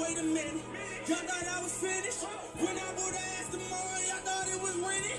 wait a minute. Y'all thought I was finished? When I would ask them all, y'all thought it was winning?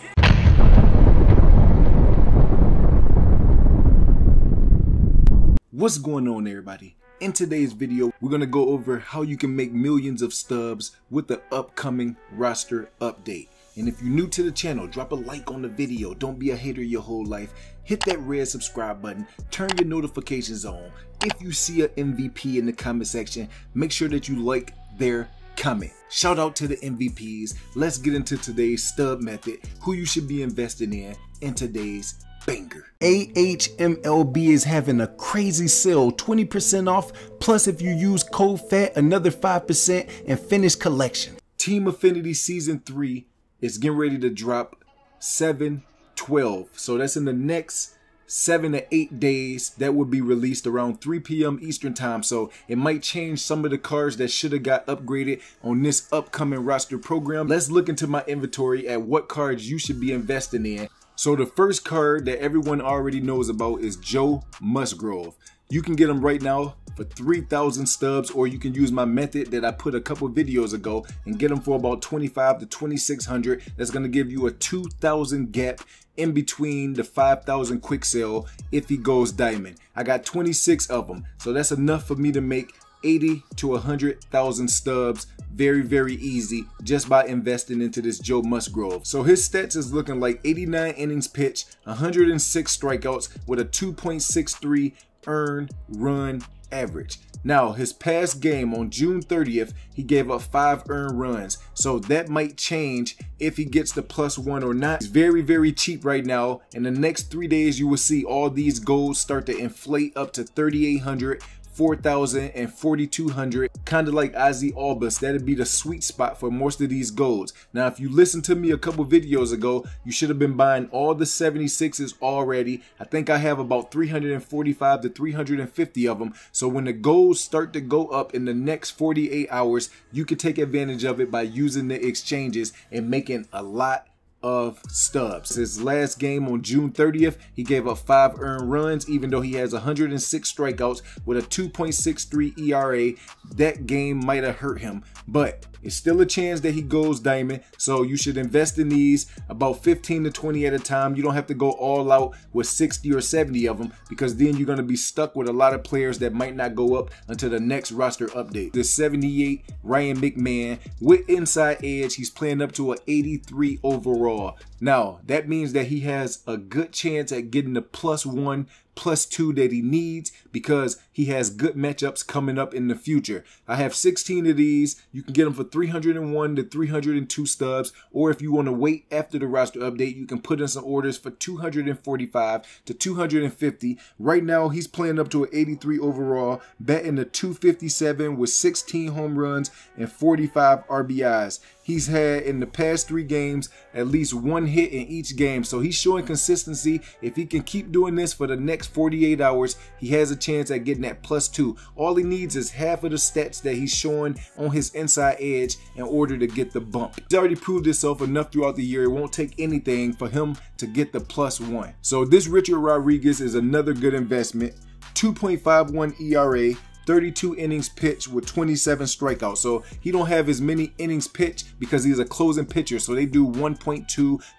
What's going on, everybody? In today's video, we're going to go over how you can make millions of stubs with the upcoming roster update. And if you're new to the channel, drop a like on the video. Don't be a hater your whole life. Hit that red subscribe button. Turn your notifications on. If you see an MVP in the comment section, make sure that you like their comment. Shout out to the MVPs. Let's get into today's stub method, who you should be investing in, and today's banger. AHMLB is having a crazy sale, 20% off, plus if you use code FAT, another 5% and finish collection. Team Affinity Season 3 is getting ready to drop 7/12, so that's in the next 7 to 8 days. That would be released around 3 p.m. Eastern time, so it might change some of the cards that should have got upgraded on this upcoming roster program. Let's look into my inventory at what cards you should be investing in. So the first card that everyone already knows about is Joe Musgrove. You can get him right now for 3,000 stubs, or you can use my method that I put a couple videos ago and get him for about 2,500 to 2,600. That's going to give you a 2,000 gap in between the 5,000 quick sale if he goes diamond. I got 26 of them, so that's enough for me to make 80 to 100,000 stubs very easy just by investing into this Joe Musgrove. So his stats is looking like 89 innings pitched, 106 strikeouts with a 2.63 earned run average. Now his past game on June 30th, he gave up 5 earned runs, so that might change if he gets the +1 or not. He's very cheap right now. In the next 3 days, you will see all these golds start to inflate up to 3,800, 4,000 and 4,200, kind of like Ozzie Albies. That'd be the sweet spot for most of these golds. Now, if you listened to me a couple videos ago, you should have been buying all the 76s already. I think I have about 345 to 350 of them. So when the golds start to go up in the next 48 hours, you can take advantage of it by using the exchanges and making a lot of stubs. His last game on June 30th, he gave up 5 earned runs, even though he has 106 strikeouts with a 2.63 ERA. That game might have hurt him, but it's still a chance that he goes diamond, so you should invest in these about 15 to 20 at a time. You don't have to go all out with 60 or 70 of them, because then you're going to be stuck with a lot of players that might not go up until the next roster update. The 78 Ryan McMahon with inside edge, he's playing up to an 83 overall. Now that means that he has a good chance at getting the +1, +2 that he needs, because he has good matchups coming up in the future. I have 16 of these. You can get them for 301 to 302 stubs, or if you want to wait after the roster update, you can put in some orders for 245 to 250. Right now, he's playing up to an 83 overall, batting the 257 with 16 home runs and 45 RBIs. He's had in the past 3 games at least 1 hit in each game, so he's showing consistency. If he can keep doing this for the next 48 hours, he has a chance at getting that +2. All he needs is half of the stats that he's showing on his inside edge in order to get the bump. He's already proved himself enough throughout the year. It won't take anything for him to get the +1. So this Richard Rodriguez is another good investment. 2.51 ERA, 32 innings pitched with 27 strikeouts. So he don't have as many innings pitched because he's a closing pitcher. So they do 1.2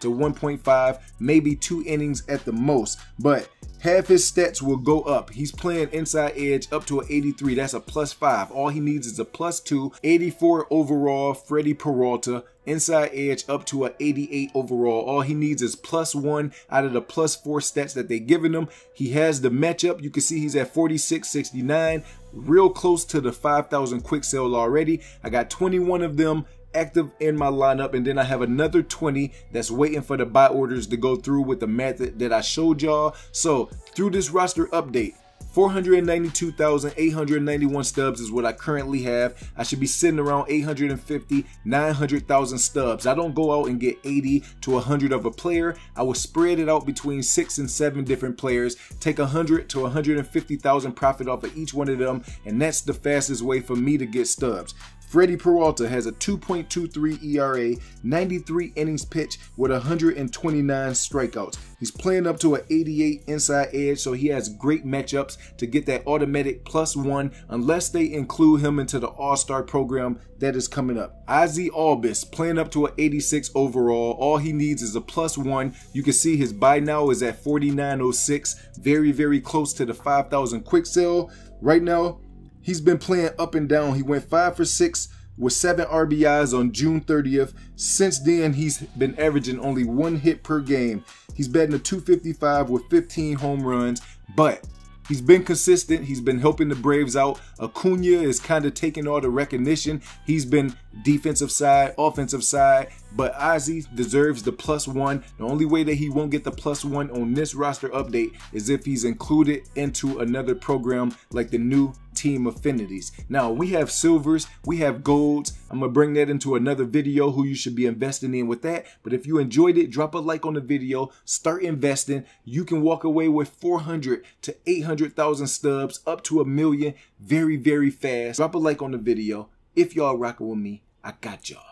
to 1.5, maybe 2 innings at the most. But half his stats will go up. He's playing inside edge up to an 83. That's a +5. All he needs is a +2. 84 overall, Freddie Peralta. Inside edge up to an 88 overall. All he needs is +1 out of the +4 stats that they're giving him. He has the matchup. You can see he's at 46-69, real close to the 5,000 quick sale already. I got 21 of them active in my lineup, and then I have another 20 that's waiting for the buy orders to go through with the method that I showed y'all. So through this roster update, 492,891 stubs is what I currently have. I should be sitting around 850, 900,000 stubs. I don't go out and get 80 to 100 of a player. I will spread it out between 6 and 7 different players, take 100 to 150,000 profit off of each one of them, and that's the fastest way for me to get stubs. Freddie Peralta has a 2.23 ERA, 93 innings pitched with 129 strikeouts. He's playing up to an 88 inside edge, so he has great matchups to get that automatic +1 unless they include him into the All-Star program that is coming up. Ozzie Albies playing up to an 86 overall. All he needs is a +1. You can see his buy now is at 49.06, very, very close to the 5,000 quick sale. Right now, he's been playing up and down. He went 5 for 6 with 7 RBIs on June 30th. Since then, he's been averaging only 1 hit per game. He's batting a .255 with 15 home runs, but he's been consistent. He's been helping the Braves out. Acuña is kind of taking all the recognition. He's been defensive side, offensive side, but Ozzie deserves the +1. The only way that he won't get the +1 on this roster update is if he's included into another program like the new team affinities. Now we have silvers, we have golds. I'm gonna bring that into another video, who you should be investing in with that. But if you enjoyed it, drop a like on the video, start investing. You can walk away with 400 to 800,000 stubs, up to 1 million, very, very fast. Drop a like on the video. If y'all rocking with me, I got y'all.